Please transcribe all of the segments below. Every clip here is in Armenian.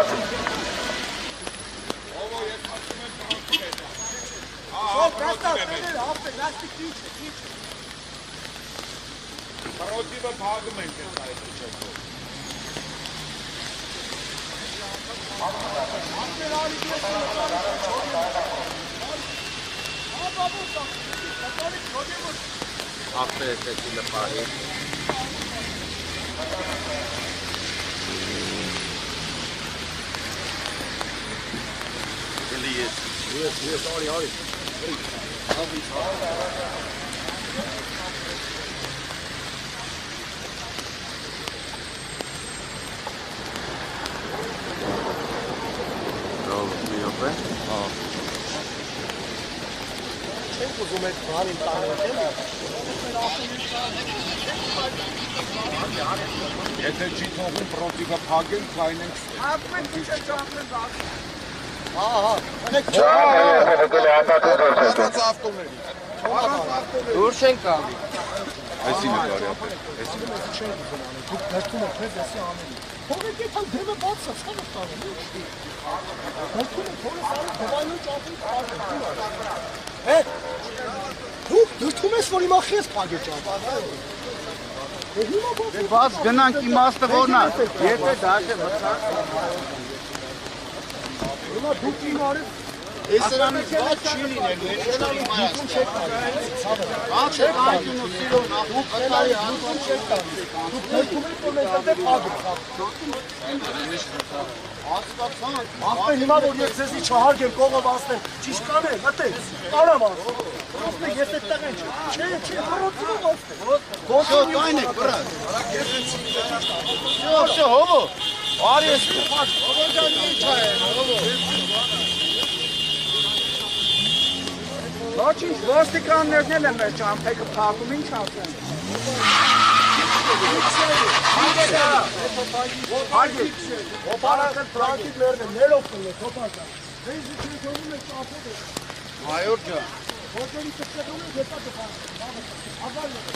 lazım. After taking the party. Really is. Yes, sorry. Hey, how we talk. Եթե ճիթողում պրոտիկը պագեն, կայնենք դուրս ենք ալի այսին է կարի ապեր այսին է չենք ուզում անում դուք դերտում է պրեզ այսի ամենի Հորեք եթան դեմը բացա, չանով տանում Հորտում է հորս անում դվայնում ճանտում պարգում Դրդում ես, որ իմ ախես պագեր ճանպատ։ Բաց գնանք իմ աստղորնա, եթե դաշ է մտանք։ Հիմա դուք իմ արև էսրանից բաց չի լինել, դուկում չեք տանք։ Ասպեր հիմա, որ ես ձեզի չհարգեմ, կողով ասնեմ, չիշտ կան է, մտեք, կարամ ասնեք, ասնեք, ես էտ տեղ են չէ, հառոտվում ասնեք, գոտում յուղում ասնեք, հարակ ես են չիտ ասնեք, հովո, արի ես պաշ, հովո ճան ինչ այ է, հովո, լաչ ինչ ոստիկաններն են մեր ճամպեքը պակում ինչ ասնեք, Հոպարակը տրանքիվերն է, ներովքն է, հոպարկա, հեզ ուչերկովում եք ապոտ է։ Հայոր ճա։ Հոպերի տպտետում եք հետա տպարկ, ավար լոտ է։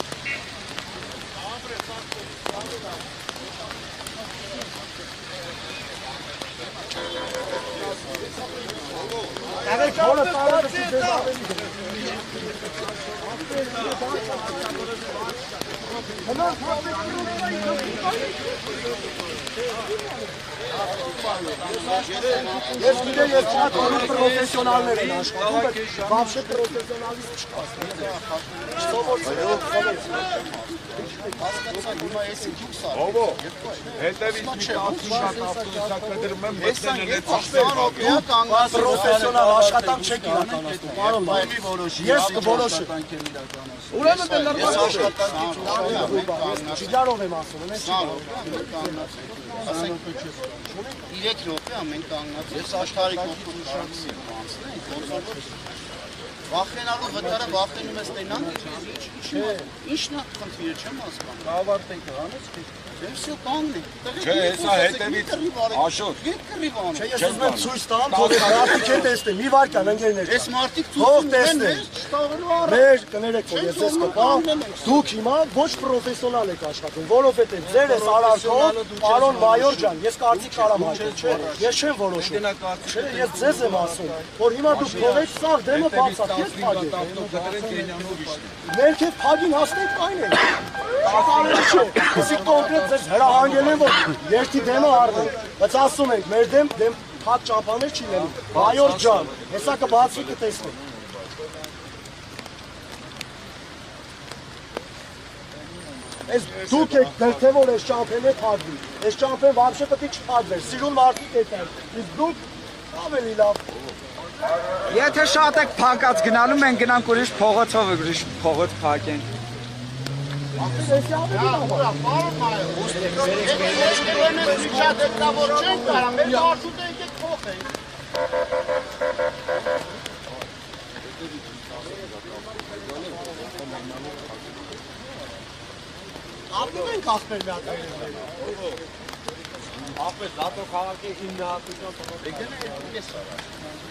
Ամր է սարկով, ամր է ամր։ Հաղեք հորը տարով եք ձեզ ավելի դրեք։ Հնան պրոտեկտիրովնա իգրոպտիկային։ Ես գիտե ես չատ որում պրոտեսյոնալներ են աշխատում եք, բավշե պրոտեսյոնալիս չկասնեք։ Սովորսերով խավեցնեք։ Հովո, հետև իսկ շատ ավտորիսակվեդրում եմ մտնել են ացպեր։ Պրոտեսյոնալ աշխատանք չեք իրականաստում։ Ես կորոշը։ Ուրեմ եմ լարմա Չիդարով եմ ասում, ես չիդարով։ Իրեք նոպե ամեն կանգնած։ Ես աշտարի կողքում շարքսի եմ անցնենք։ Վախենալու վտարը վախենում ես տենանք, ինչնա խնդիրը չեմ ասպան։ Կավարտենք հանեցք եք։ Հերսյո կաննեք, տեղ հրահանգել են, որ երկի դեմը արդեն, բայց ասում ենք, մեր դեմ հատ ճամպաներ չի լինում, Հայոր ճան, հեսա կբացվի կտեսնեք։ Ես դուք եք դրթե, որ ես ճամպեն է պարդվի, ես ճամպեն վամշե պտի չպարդվեր, սիրում մարդիկ էտ էր, իսկ դուք ավելի լավ։ Եթե շատ եք պանքած գնալու, մենք գնանք ուրիշ փողոցով ուրիշ փողոց պակենք։ Ապնում ենք ասպեր միատերին։ Ապեր զատո խաղարկե 9 հատության տողոտ։